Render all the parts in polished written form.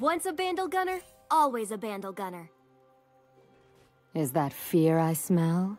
Once a bandle gunner, always a bandle gunner. Is that fear I smell?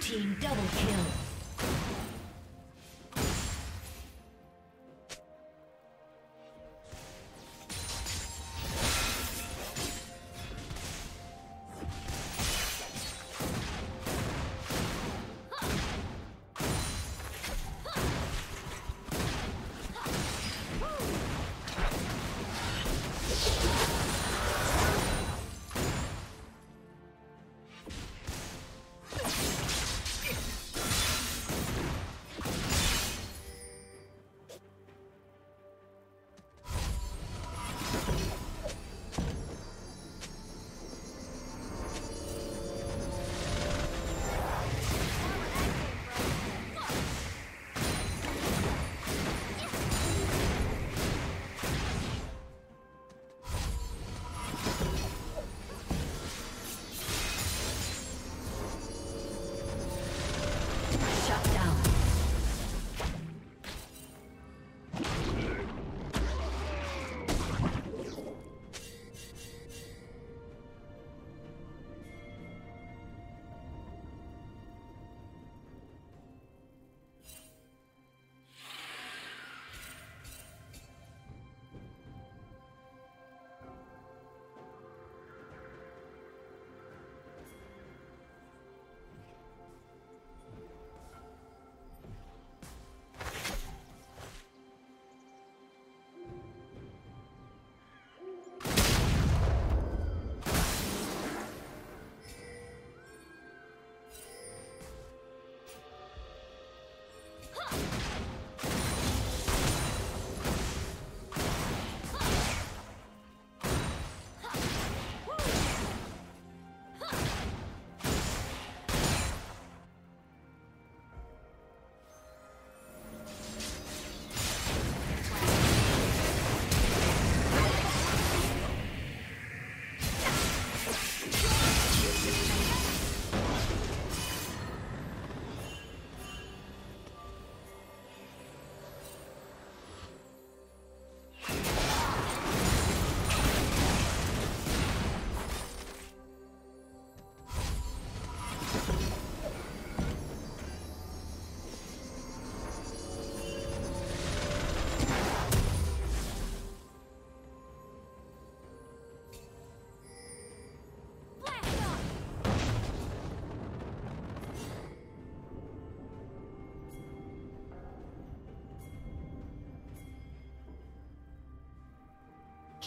Team double kill.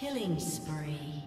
Killing spree.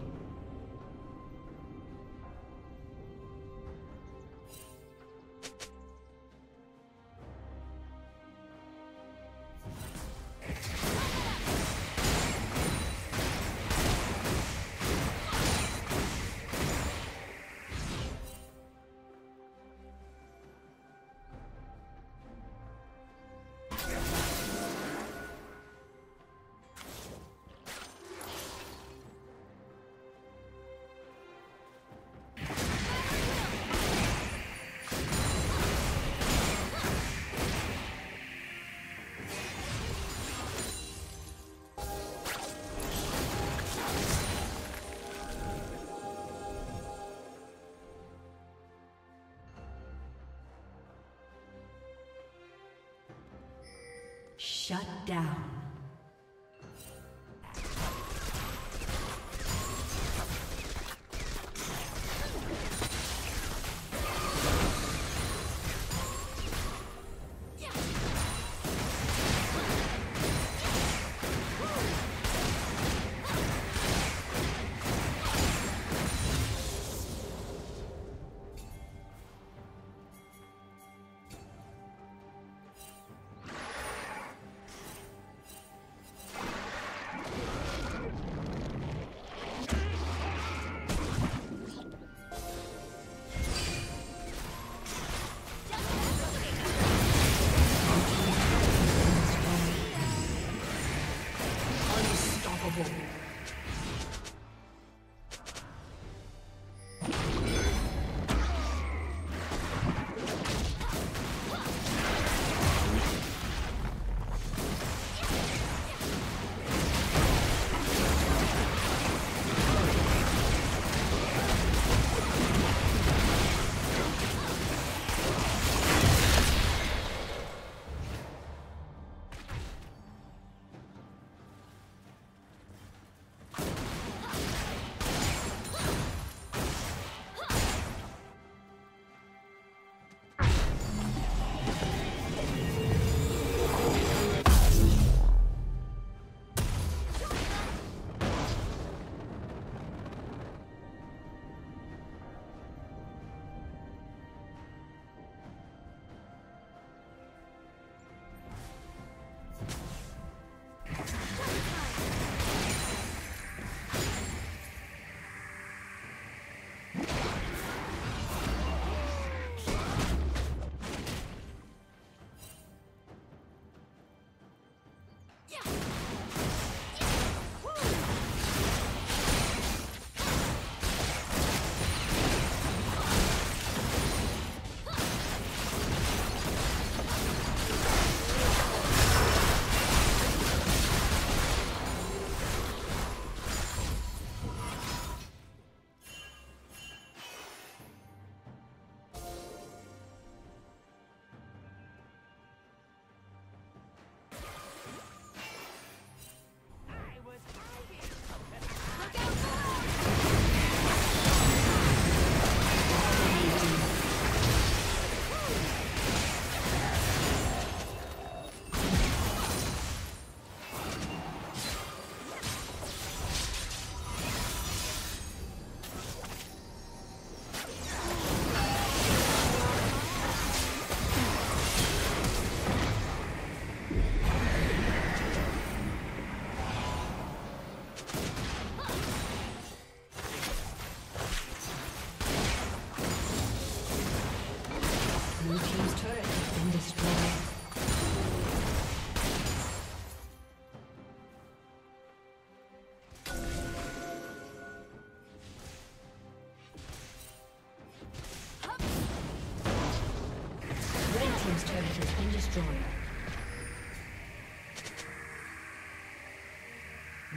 Shut down.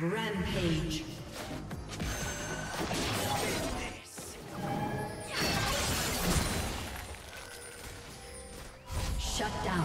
Rampage. Shut down.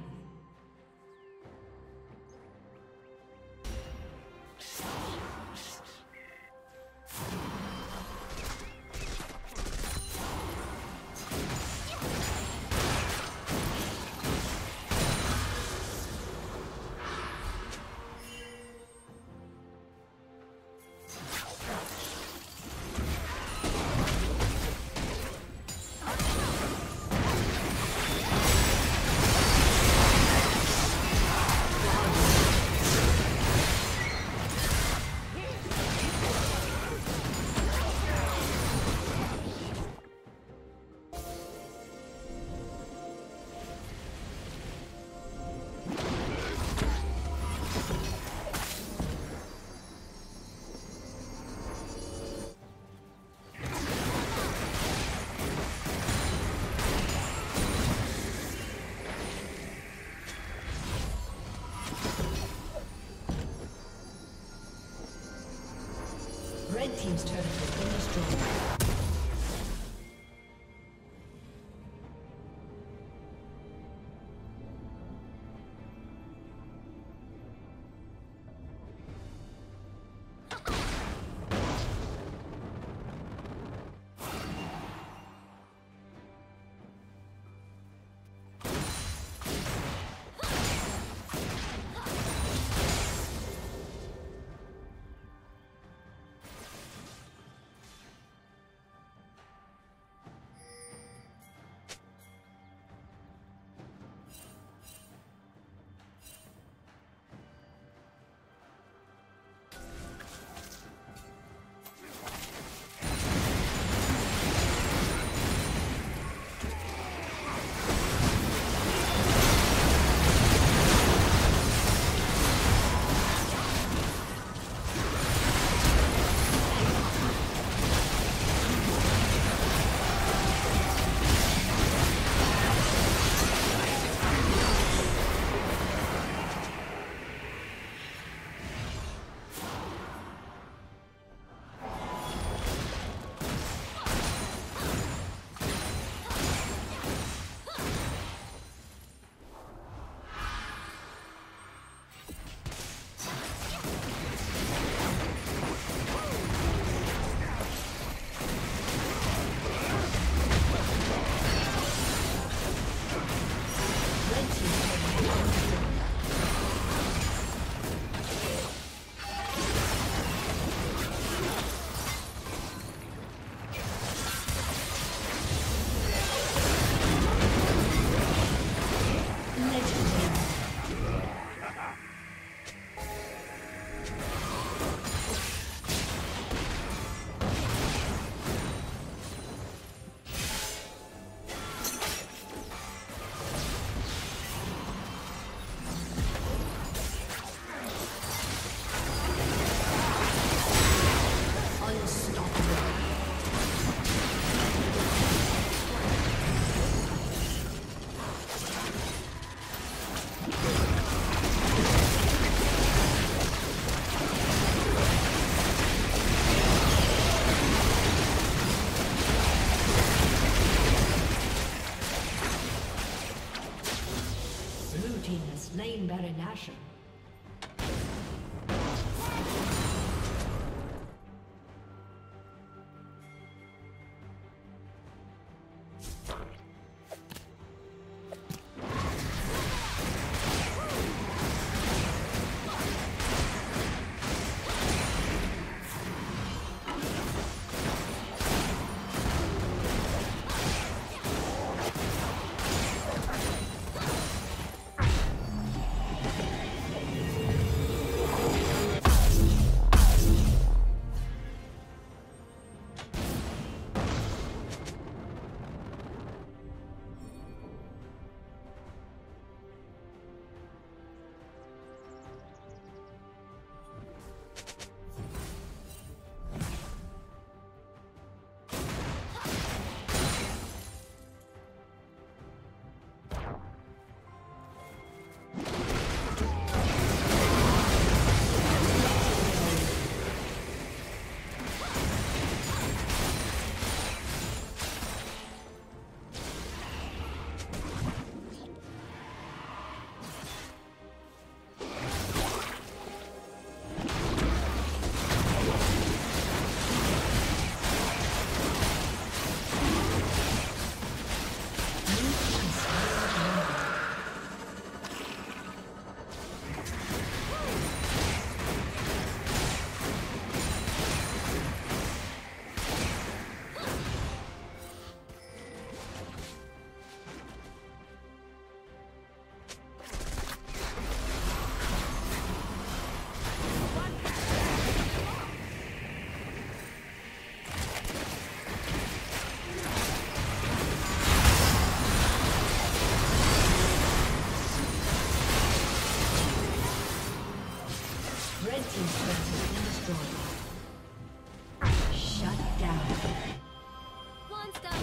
Red team's turret has been destroyed. Shut down. One stop.